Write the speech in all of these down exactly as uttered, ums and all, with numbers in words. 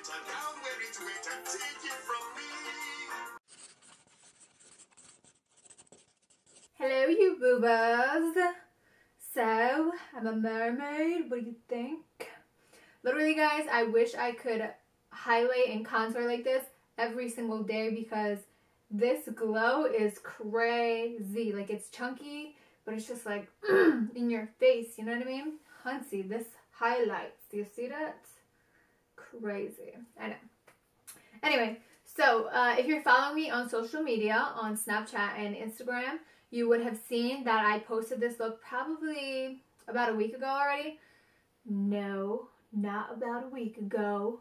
it, and I'm wearing to it, and take it from me. Hello, you boobas. So, I'm a mermaid. What do you think? Literally, guys, I wish I could highlight and contour like this every single day because this glow is crazy. Like, it's chunky, but it's just like in your face, you know what I mean? Huntsy, this highlights. Do you see that? Crazy. I know. Anyway, so uh, if you're following me on social media, on Snapchat and Instagram, you would have seen that I posted this look probably about a week ago already. No, not about a week ago.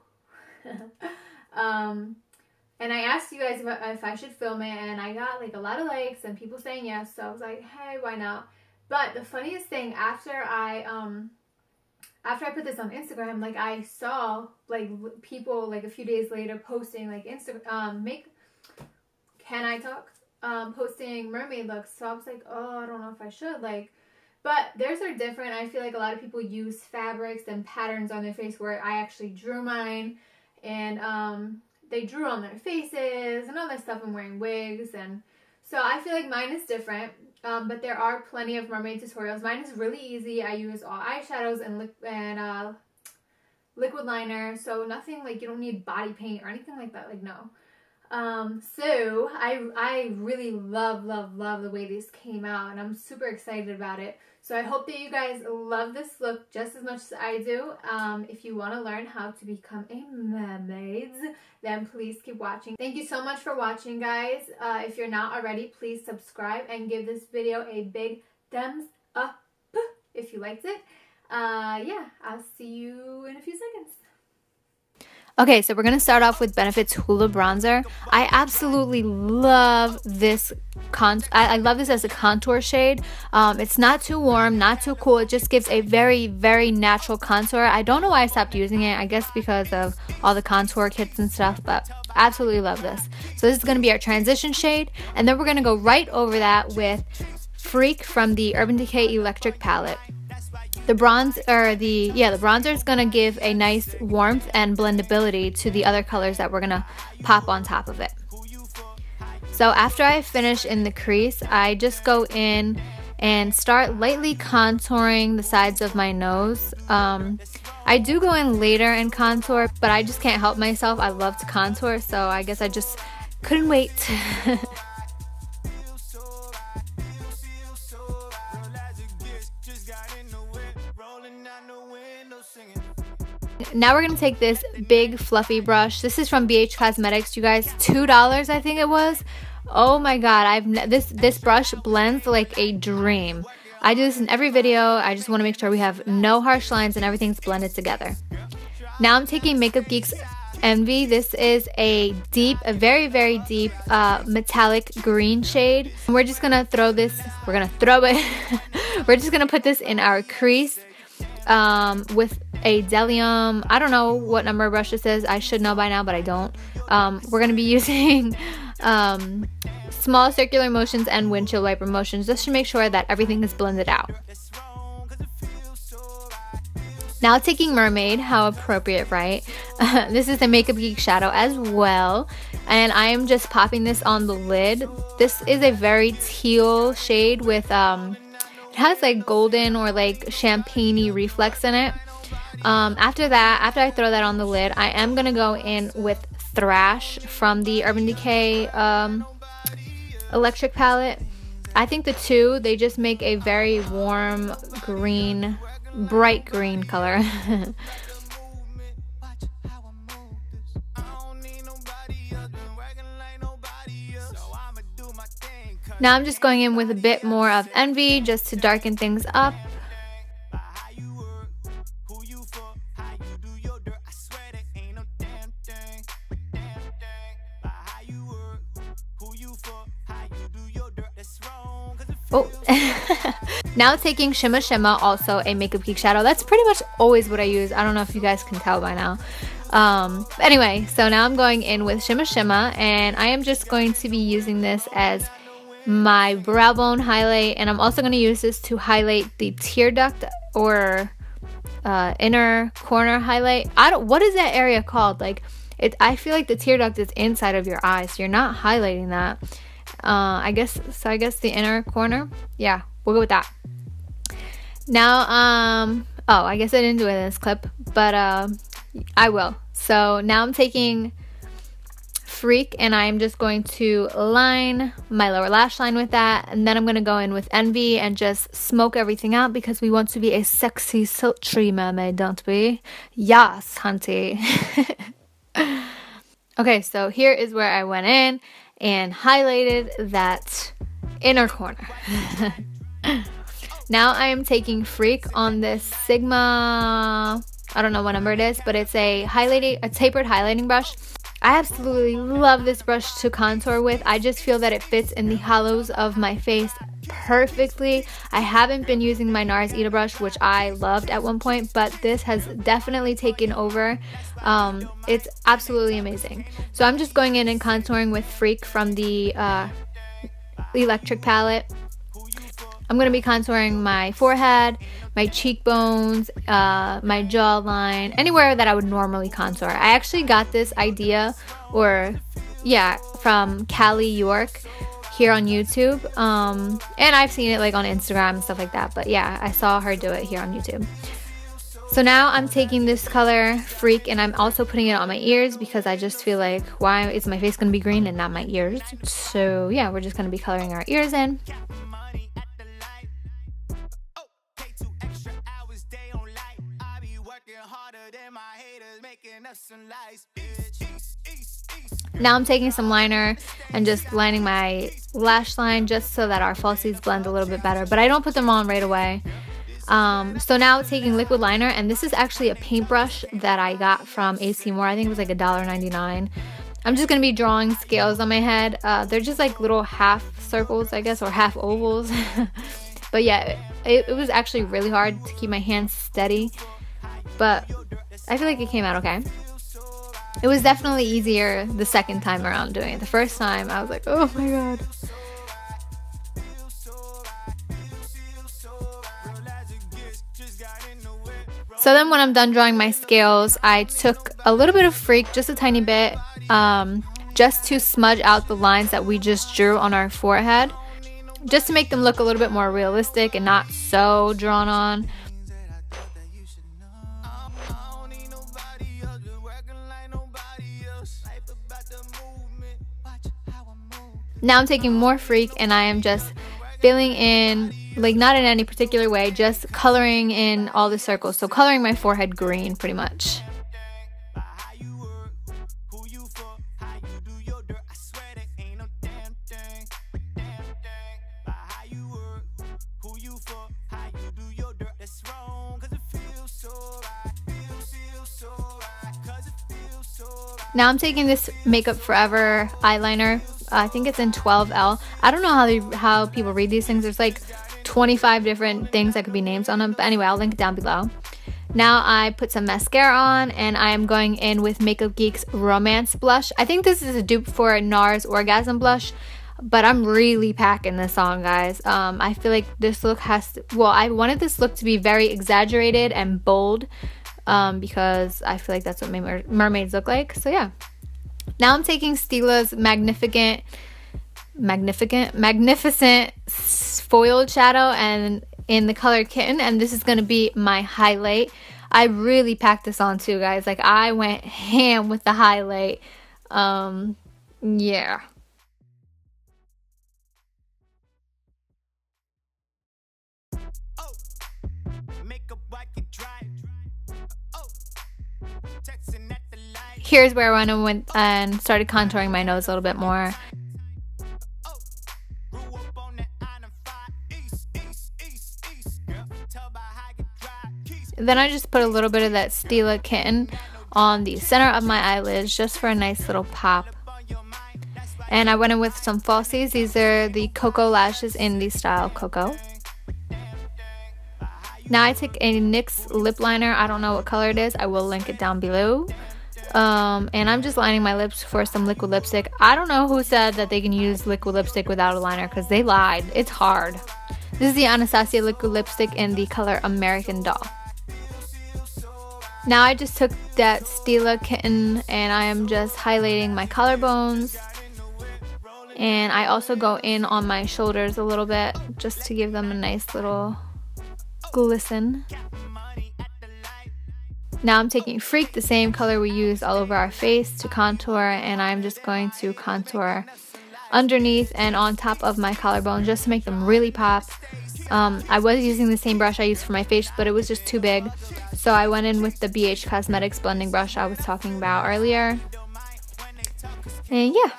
um, and I asked you guys if I, if I should film it, and I got like a lot of likes and people saying yes, so I was like, hey, why not? But the funniest thing, after I um after I put this on Instagram, like I saw like people like a few days later posting like Insta um make can I talk um posting mermaid looks. So I was like, oh, I don't know if I should, like, but theirs are different. I feel like a lot of people use fabrics and patterns on their face, where I actually drew mine, and um they drew on their faces and all that stuff. I'm wearing wigs, and so I feel like mine is different. Um, but there are plenty of mermaid tutorials. Mine is really easy. I use all eyeshadows and, li and uh, liquid liner. So nothing like, you don't need body paint or anything like that. Like, no. Um, so I, I really love, love, love the way these came out. And I'm super excited about it. So I hope that you guys love this look just as much as I do. Um, if you want to learn how to become a mermaid, then please keep watching. Thank you so much for watching, guys. Uh, if you're not already, please subscribe and give this video a big thumbs up if you liked it. Uh, yeah, I'll see you in a few seconds. Okay, so we're going to start off with Benefit's Hoola Bronzer. I absolutely love this con I, I love this as a contour shade. Um, it's not too warm, not too cool. It just gives a very, very natural contour. I don't know why I stopped using it. I guess because of all the contour kits and stuff, but absolutely love this. So this is going to be our transition shade. And then we're going to go right over that with Freak from the Urban Decay Electric Palette. The bronze, or the, yeah, the bronzer is going to give a nice warmth and blendability to the other colors that we're going to pop on top of it. So after I finish in the crease, I just go in and start lightly contouring the sides of my nose. Um, I do go in later and contour, but I just can't help myself. I love to contour, so I guess I just couldn't wait. Now we're going to take this big fluffy brush. This is from B H Cosmetics, you guys. two dollars I think it was. Oh my god, I've this this brush blends like a dream. I do this in every video. I just want to make sure we have no harsh lines and everything's blended together. Now I'm taking Makeup Geek's Envy. This is a deep, a very, very deep uh, metallic green shade. We're just going to throw this, we're going to throw it. We're just going to put this in our crease um, with a Delium. I don't know what number brush this is. I should know by now, but I don't. Um, we're going to be using um, small circular motions and windshield wiper motions just to make sure that everything is blended out. Now taking Mermaid, how appropriate, right? This is the Makeup Geek shadow as well. And I am just popping this on the lid. This is a very teal shade with, um, it has like golden or like champagne-y reflex in it. Um, after that, after I throw that on the lid, I am going to go in with Thrash from the Urban Decay um, Electric Palette. I think the two, they just make a very warm green, bright green color. Now I'm just going in with a bit more of Envy just to darken things up. Oh, now taking Shimma Shimma, also a Makeup Geek shadow. That's pretty much always what I use. I don't know if you guys can tell by now. Um, anyway, so now I'm going in with Shimma Shimma, and I am just going to be using this as my brow bone highlight, and I'm also going to use this to highlight the tear duct or uh, inner corner highlight. I don't, what is that area called? Like, it, I feel like the tear duct is inside of your eye, so you're not highlighting that. Uh, I guess, so I guess the inner corner. Yeah, we'll go with that. Now, um, oh, I guess I didn't do it in this clip, but uh, I will. So now I'm taking Freak and I'm just going to line my lower lash line with that, and then I'm going to go in with Envy and just smoke everything out because we want to be a sexy, sultry mermaid, don't we? Yes, hunty. Okay, so here is where I went in and highlighted that inner corner. Now I am taking Freak on this Sigma, I don't know what number it is, but it's a highlighting, a tapered highlighting brush. I absolutely love this brush to contour with. I just feel that it fits in the hollows of my face perfectly. I haven't been using my NARS Eda brush, which I loved at one point, but this has definitely taken over. Um, it's absolutely amazing. So I'm just going in and contouring with Freak from the uh, Electric Palette. I'm going to be contouring my forehead, my cheekbones, uh, my jawline, anywhere that I would normally contour. I actually got this idea, or yeah, from Cali York here on YouTube. Um, and I've seen it like on Instagram and stuff like that. But yeah, I saw her do it here on YouTube. So now I'm taking this color, Freak, and I'm also putting it on my ears because I just feel like, why is my face going to be green and not my ears? So yeah, we're just going to be coloring our ears in. Now I'm taking some liner and just lining my lash line just so that our falsies blend a little bit better, but I don't put them on right away. Um, so now taking liquid liner, and this is actually a paintbrush that I got from A C Moore. I think it was like a dollar ninety-nine. I'm just going to be drawing scales on my head. Uh, they're just like little half circles, I guess, or half ovals. But yeah, it, it was actually really hard to keep my hands steady, but I feel like it came out okay. It was definitely easier the second time around doing it. The first time, I was like, oh my god. So then when I'm done drawing my scales, I took a little bit of Freak, just a tiny bit, um, just to smudge out the lines that we just drew on our forehead, just to make them look a little bit more realistic and not so drawn on. Now I'm taking more Freak and I am just filling in, like not in any particular way, just coloring in all the circles. So coloring my forehead green pretty much. Now I'm taking this Makeup Forever eyeliner. I think it's in twelve L. I don't know how they, how people read these things. There's like twenty-five different things that could be names on them. But anyway, I'll link it down below. Now I put some mascara on and I am going in with Makeup Geek's Romance Blush. I think this is a dupe for NARS Orgasm Blush, but I'm really packing this on, guys. Um, I feel like this look has to... Well, I wanted this look to be very exaggerated and bold um, because I feel like that's what mer mermaids look like. So yeah. Now I'm taking Stila's Magnificent, Magnificent, Magnificent Foiled Shadow and in the color Kitten, and this is going to be my highlight. I really packed this on too, guys. Like, I went ham with the highlight. Um, yeah. Oh, makeup like it dry. Oh, texting at the light. Here's where I went and started contouring my nose a little bit more. Then I just put a little bit of that Stila Kitten on the center of my eyelids just for a nice little pop. And I went in with some falsies. These are the Koko Lashes in the style Koko. Now I took a NYX lip liner. I don't know what color it is. I will link it down below. Um, and I'm just lining my lips for some liquid lipstick. I don't know who said that they can use liquid lipstick without a liner, because they lied. It's hard. This is the Anastasia liquid lipstick in the color American Doll. Now I just took that Stila kitten and I am just highlighting my collarbones. And I also go in on my shoulders a little bit just to give them a nice little glisten. Now I'm taking Freak, the same color we used all over our face, to contour, and I'm just going to contour underneath and on top of my collarbone just to make them really pop. Um, I was using the same brush I used for my face, but it was just too big. So I went in with the B H Cosmetics blending brush I was talking about earlier. And yeah,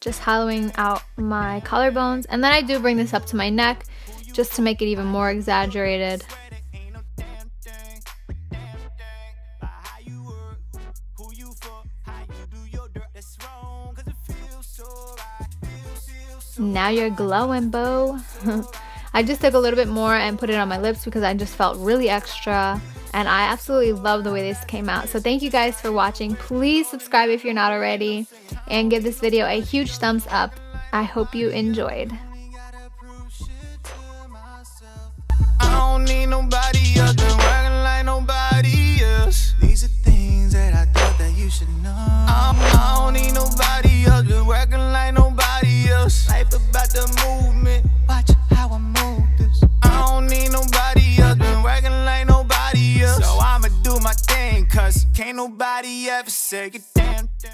just hollowing out my collarbones. And then I do bring this up to my neck just to make it even more exaggerated. Now you're glowing, boo. I just took a little bit more and put it on my lips because I just felt really extra, and I absolutely love the way this came out. So thank you guys for watching. Please subscribe if you're not already and give this video a huge thumbs up. I hope you enjoyed. I don't need nobody else, been working like nobody else. These are things that I thought that you should know. I'm, I don't need nobody else, been working like nobody else. Life about the movement, watch how I move this. I don't need nobody else, been working like nobody else. So I'ma do my thing, cause can't nobody ever say a damn thing.